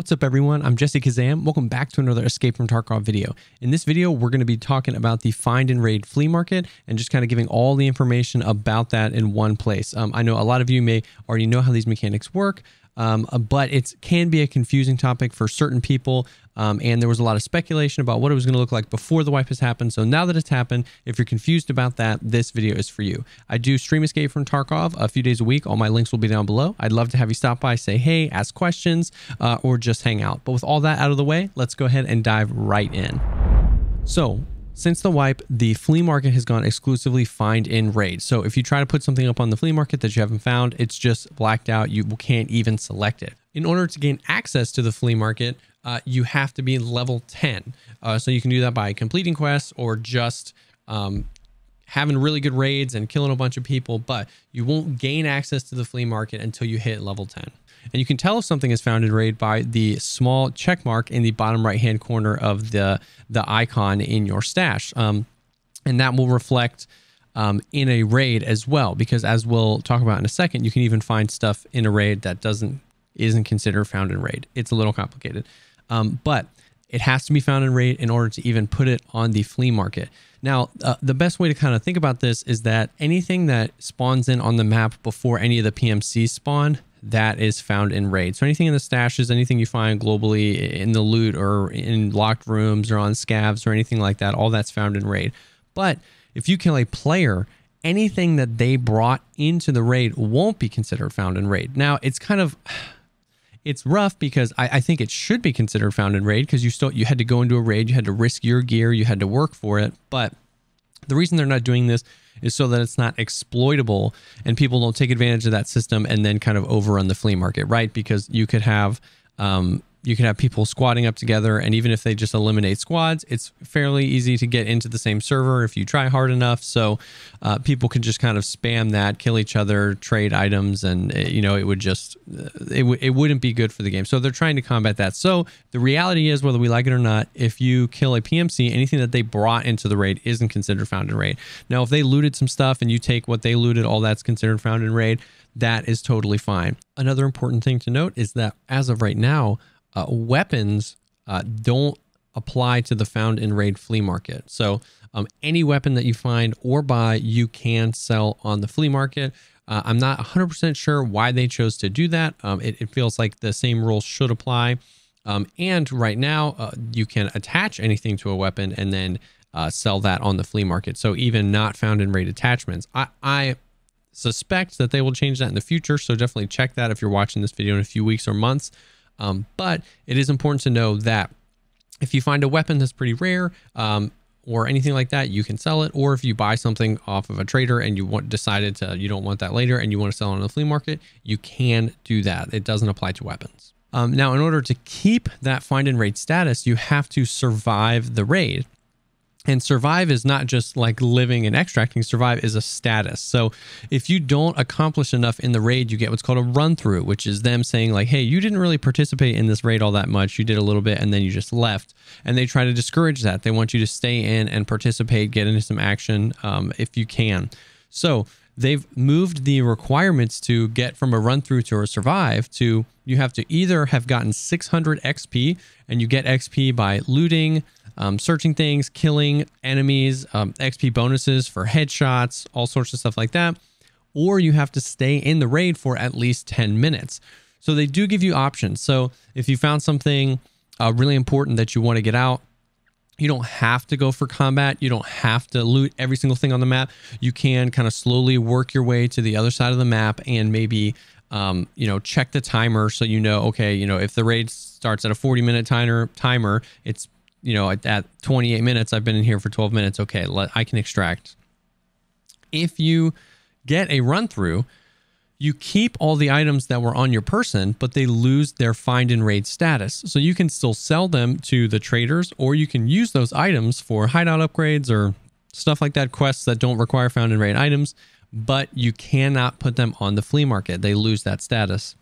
What's up everyone, I'm Jesse Kazam. Welcome back to another Escape from Tarkov video. In this video, we're gonna be talking about the find and raid flea market and just kind of giving all the information about that in one place. I know a lot of you may already know how these mechanics work, but it can be a confusing topic for certain people. And there was a lot of speculation about what it was going to look like before the wipe has happened. So now that it's happened, if you're confused about that, this video is for you. I do stream Escape from Tarkov a few days a week. All my links will be down below. I'd love to have you stop by, say hey, ask questions, or just hang out. But with all that out of the way, let's go ahead and dive right in. So since the wipe, the flea market has gone exclusively find and raid. So if you try to put something up on the flea market that you haven't found, it's just blacked out. You can't even select it. In order to gain access to the flea market, you have to be level 10. So you can do that by completing quests or just having really good raids and killing a bunch of people, but you won't gain access to the flea market until you hit level 10. And you can tell if something is found in raid by the small check mark in the bottom right-hand corner of the icon in your stash. And that will reflect in a raid as well, because as we'll talk about in a second, you can even find stuff in a raid that isn't considered found in raid. It's a little complicated. But it has to be found in raid in order to even put it on the flea market. Now, the best way to kind of think about this is that anything that spawns in on the map before any of the PMCs spawn, that is found in raid. So anything in the stashes, anything you find globally in the loot or in locked rooms or on scavs or anything like that, all that's found in raid. But if you kill a player, anything that they brought into the raid won't be considered found in raid. Now, it's kind of... it's rough because I think it should be considered found in raid because you had to go into a raid, you had to risk your gear, you had to work for it. But the reason they're not doing this is so that it's not exploitable and people don't take advantage of that system and then kind of overrun the flea market, right? Because you could have people squadding up together, and even if they just eliminate squads, it's fairly easy to get into the same server if you try hard enough. So people can just kind of spam that, kill each other, trade items, and you know, it would just it wouldn't be good for the game. So they're trying to combat that. So the reality is, whether we like it or not, if you kill a PMC, anything that they brought into the raid isn't considered found in raid. Now, if they looted some stuff and you take what they looted, all that's considered found in raid. That is totally fine. Another important thing to note is that as of right now, weapons don't apply to the found in raid flea market. So any weapon that you find or buy, you can sell on the flea market. I'm not 100% sure why they chose to do that. It feels like the same rules should apply. And right now, you can attach anything to a weapon and then sell that on the flea market. So even not found in raid attachments. I suspect that they will change that in the future. So definitely check that if you're watching this video in a few weeks or months. But it is important to know that if you find a weapon that's pretty rare or anything like that, you can sell it. Or if you buy something off of a trader and you you don't want that later and you want to sell it on the flea market, you can do that. It doesn't apply to weapons. Now, in order to keep that find and raid status, you have to survive the raid. And survive is not just like living and extracting. Survive is a status. So if you don't accomplish enough in the raid, you get what's called a run through, which is them saying like, hey, you didn't really participate in this raid all that much. You did a little bit and then you just left. And they try to discourage that. They want you to stay in and participate, get into some action if you can. So they've moved the requirements to get from a run through to a survive to you have to either have gotten 600 XP, and you get XP by looting, searching things, killing enemies, XP bonuses for headshots, all sorts of stuff like that, or you have to stay in the raid for at least 10 minutes. So they do give you options. So if you found something really important that you want to get out, you don't have to go for combat. You don't have to loot every single thing on the map. You can kind of slowly work your way to the other side of the map and maybe you know, check the timer so you know, okay, you know, if the raid starts at a 40-minute timer, it's, you know, at 28 minutes, I've been in here for 12 minutes. Okay, I can extract. If you get a run through, you keep all the items that were on your person, but they lose their find and raid status. So you can still sell them to the traders, or you can use those items for hideout upgrades or stuff like that, quests that don't require found and raid items, but you cannot put them on the flea market. They lose that status.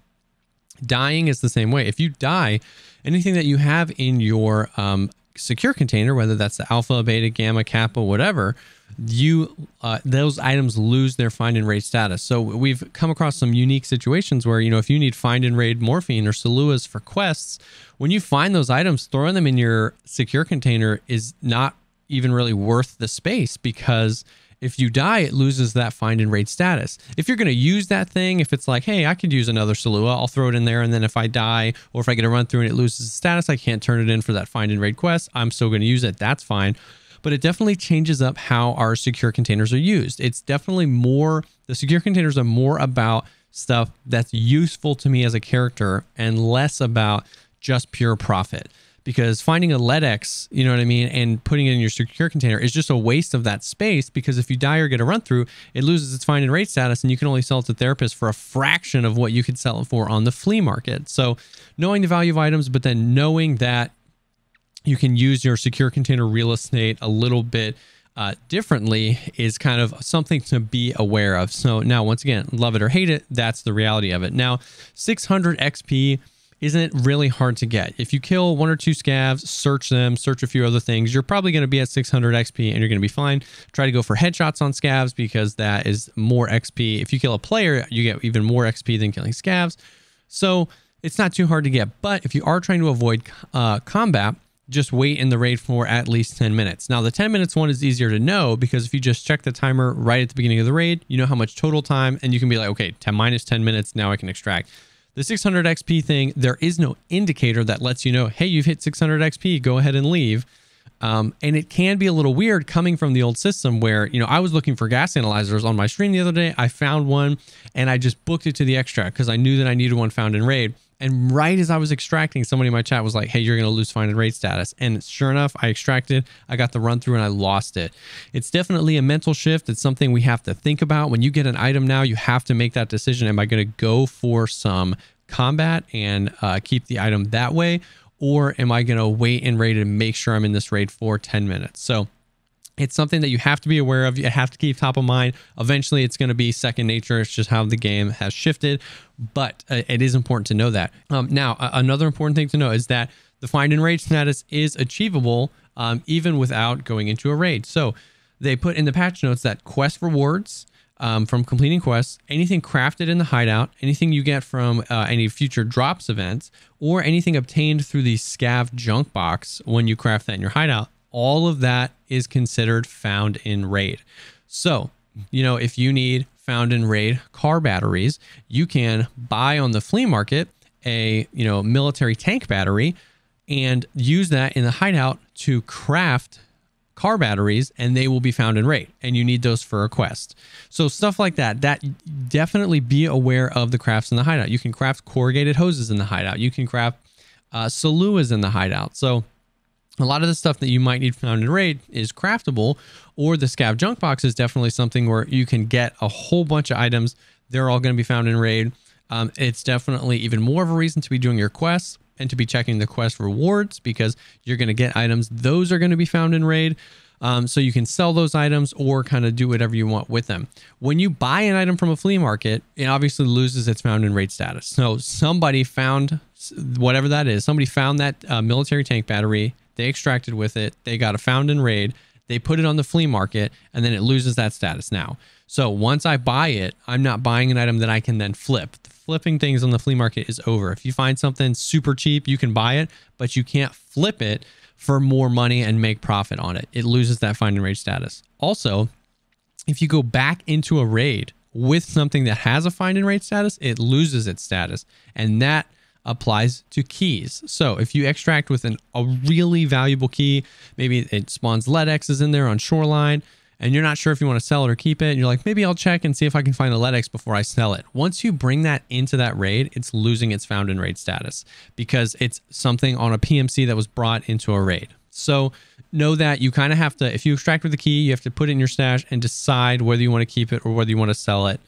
Dying is the same way. If you die, anything that you have in your secure container, whether that's the alpha, beta, gamma, kappa, whatever, you those items lose their find and raid status. So we've come across some unique situations where, you know, if you need find and raid morphine or Saluas for quests, when you find those items, throwing them in your secure container is not even really worth the space, because if you die, it loses that find and raid status. If you're going to use that thing, if it's like, hey, I could use another Salua, I'll throw it in there, and then if I die or if I get a run through and it loses the status, I can't turn it in for that find and raid quest. I'm still going to use it. That's fine. But it definitely changes up how our secure containers are used. It's definitely more, the secure containers are more about stuff that's useful to me as a character and less about just pure profit. Because finding a LedX, you know what I mean, and putting it in your secure container is just a waste of that space, because if you die or get a run through, it loses its find and rate status, and you can only sell it to therapists for a fraction of what you could sell it for on the flea market. So knowing the value of items, but then knowing that you can use your secure container real estate a little bit differently is kind of something to be aware of. So now, once again, love it or hate it, that's the reality of it. Now, 600 XP... isn't really hard to get. If you kill one or two scavs, search them, search a few other things, you're probably going to be at 600 XP and you're going to be fine. Try to go for headshots on scavs, because that is more XP. If you kill a player, you get even more XP than killing scavs. So it's not too hard to get. But if you are trying to avoid combat, just wait in the raid for at least 10 minutes. Now, the 10 minutes one is easier to know, because if you just check the timer right at the beginning of the raid, you know how much total time, and you can be like, okay, minus 10 minutes, now I can extract. The 600 XP thing, there is no indicator that lets you know, hey, you've hit 600 XP, go ahead and leave. And it can be a little weird coming from the old system where, you know, I was looking for gas analyzers on my stream the other day. I found one and I just booked it to the extract because I knew that I needed one found in raid. And right as I was extracting, somebody in my chat was like, hey, you're going to lose find and raid status. And sure enough, I extracted, I got the run through, and I lost it. It's definitely a mental shift. It's something we have to think about. When you get an item now, you have to make that decision. Am I going to go for some combat and keep the item that way? Or am I going to wait and raid and make sure I'm in this raid for 10 minutes? So it's something that you have to be aware of. You have to keep top of mind. Eventually, it's going to be second nature. It's just how the game has shifted. But it is important to know that. Now, another important thing to know is that the find and raid status is achievable even without going into a raid. So they put in the patch notes that quest rewards from completing quests, anything crafted in the hideout, anything you get from any future drops events, or anything obtained through the scav junk box when you craft that in your hideout, all of that is considered found in raid. So, you know, if you need found in raid car batteries, you can buy on the flea market a, you know, military tank battery and use that in the hideout to craft car batteries, and they will be found in raid, and you need those for a quest. So stuff like that, definitely be aware of the crafts in the hideout. You can craft corrugated hoses in the hideout. You can craft Saluas in the hideout. So a lot of the stuff that you might need found in raid is craftable, or the scav junk box is definitely something where you can get a whole bunch of items. They're all going to be found in raid. It's definitely even more of a reason to be doing your quests and to be checking the quest rewards, because you're going to get items. Those are going to be found in raid. So you can sell those items or kind of do whatever you want with them. When you buy an item from a flea market, it obviously loses its found in raid status. So somebody found whatever that is. Somebody found that military tank battery. They extracted with it. They got a found in raid. They put it on the flea market, and then it loses that status now. So once I buy it, I'm not buying an item that I can then flip. Flipping things on the flea market is over. If you find something super cheap, you can buy it, but you can't flip it for more money and make profit on it. It loses that find and raid status. Also, if you go back into a raid with something that has a find and raid status, it loses its status. And that applies to keys. So if you extract with a really valuable key, maybe it spawns LedXs in there on Shoreline, and you're not sure if you want to sell it or keep it, and you're like, maybe I'll check and see if I can find a LedX before I sell it. Once you bring that into that raid, it's losing its found in raid status, because it's something on a PMC that was brought into a raid. So know that you kind of have to, if you extract with the key, you have to put it in your stash and decide whether you want to keep it or whether you want to sell it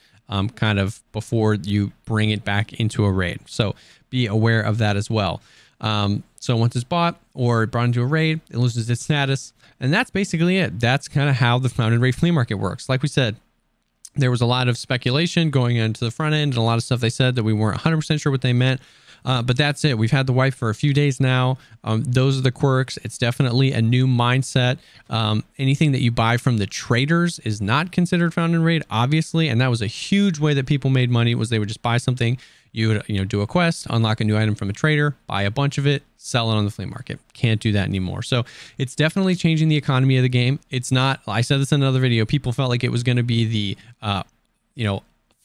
kind of before you bring it back into a raid. So be aware of that as well. So once it's bought or brought into a raid, it loses its status. And that's basically it. That's kind of how the found in raid flea market works. Like we said, there was a lot of speculation going into the front end and a lot of stuff they said that we weren't 100% sure what they meant. But that's it. We've had the wipe for a few days now. Those are the quirks. It's definitely a new mindset. Anything that you buy from the traders is not considered found in raid, obviously. And that was a huge way that people made money, was they would just buy something. You would, do a quest, unlock a new item from a trader, buy a bunch of it, sell it on the flea market. Can't do that anymore. So it's definitely changing the economy of the game. It's not, I said this in another video, people felt like it was going to be the,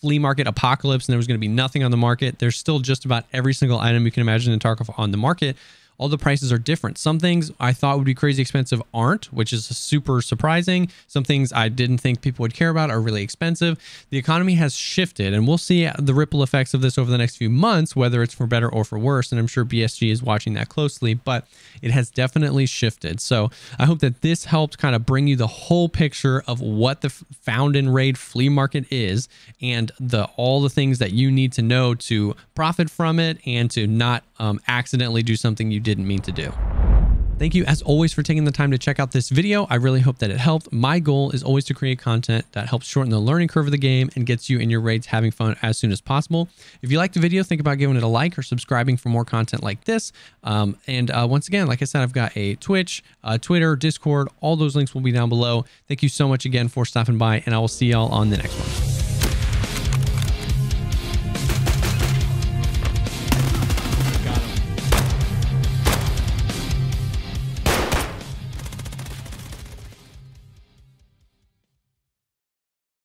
flea market apocalypse and there was going to be nothing on the market. There's still just about every single item you can imagine in Tarkov on the market. All the prices are different. Some things I thought would be crazy expensive aren't, which is super surprising. Some things I didn't think people would care about are really expensive. The economy has shifted, and we'll see the ripple effects of this over the next few months, whether it's for better or for worse. And I'm sure BSG is watching that closely, but it has definitely shifted. So I hope that this helped kind of bring you the whole picture of what the found in raid flea market is and all the things that you need to know to profit from it and to not accidentally do something you didn't mean to do. Thank you as always for taking the time to check out this video. I really hope that it helped. My goal is always to create content that helps shorten the learning curve of the game and gets you in your raids having fun as soon as possible. If you liked the video, think about giving it a like or subscribing for more content like this. Once again, like I said, I've got a Twitch, Twitter, Discord, all those links will be down below. Thank you so much again for stopping by, and I will see y'all on the next one.